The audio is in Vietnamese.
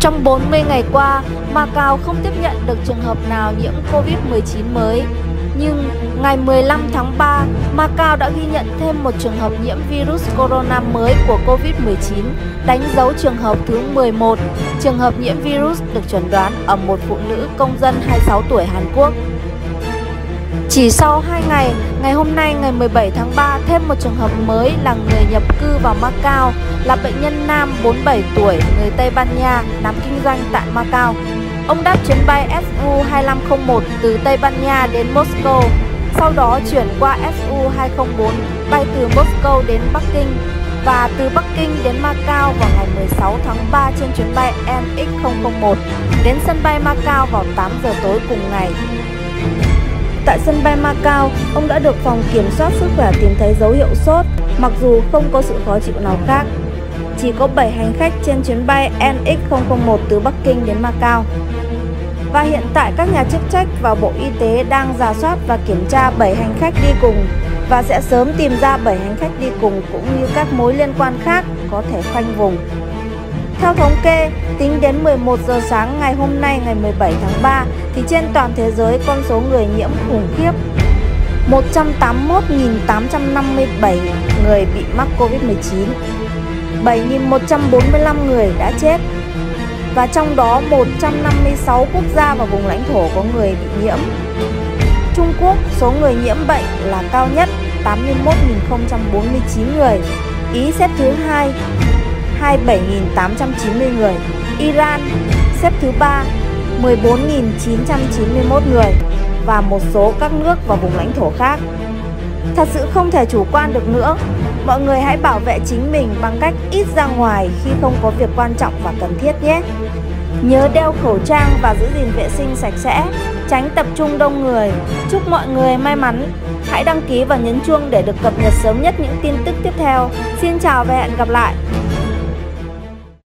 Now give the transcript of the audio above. Trong 40 ngày qua, Macau không tiếp nhận được trường hợp nào nhiễm COVID-19 mới. Nhưng ngày 15 tháng 3, Macau đã ghi nhận thêm một trường hợp nhiễm virus corona mới của COVID-19, đánh dấu trường hợp thứ 11. Trường hợp nhiễm virus được chẩn đoán ở một phụ nữ công dân 26 tuổi Hàn Quốc. Chỉ sau 2 ngày, ngày hôm nay ngày 17 tháng 3, thêm một trường hợp mới là người nhập cư vào Macau, là bệnh nhân nam 47 tuổi, người Tây Ban Nha, làm kinh doanh tại Macau. Ông đáp chuyến bay SU-2501 từ Tây Ban Nha đến Moscow, sau đó chuyển qua SU-204 bay từ Moscow đến Bắc Kinh và từ Bắc Kinh đến Macau vào ngày 16 tháng 3 trên chuyến bay MX-001 đến sân bay Macau vào 8 giờ tối cùng ngày. Tại sân bay Macau, ông đã được phòng kiểm soát sức khỏe tìm thấy dấu hiệu sốt, mặc dù không có sự khó chịu nào khác. Chỉ có 7 hành khách trên chuyến bay NX001 từ Bắc Kinh đến Macau. Và hiện tại các nhà chức trách và Bộ Y tế đang rà soát và kiểm tra 7 hành khách đi cùng và sẽ sớm tìm ra 7 hành khách đi cùng cũng như các mối liên quan khác có thể khoanh vùng. Theo thống kê, tính đến 11 giờ sáng ngày hôm nay ngày 17 tháng 3 thì trên toàn thế giới con số người nhiễm khủng khiếp. 181.857 người bị mắc COVID-19. 7.145 người đã chết. Và trong đó 156 quốc gia và vùng lãnh thổ có người bị nhiễm. Trung Quốc, số người nhiễm bệnh là cao nhất, 81.049 người. Ý xếp thứ 2, 27.890 người. Iran xếp thứ 3, 14.991 người. Và một số các nước và vùng lãnh thổ khác. Thật sự không thể chủ quan được nữa. Mọi người hãy bảo vệ chính mình bằng cách ít ra ngoài khi không có việc quan trọng và cần thiết nhé. Nhớ đeo khẩu trang và giữ gìn vệ sinh sạch sẽ, tránh tập trung đông người. Chúc mọi người may mắn. Hãy đăng ký và nhấn chuông để được cập nhật sớm nhất những tin tức tiếp theo. Xin chào và hẹn gặp lại.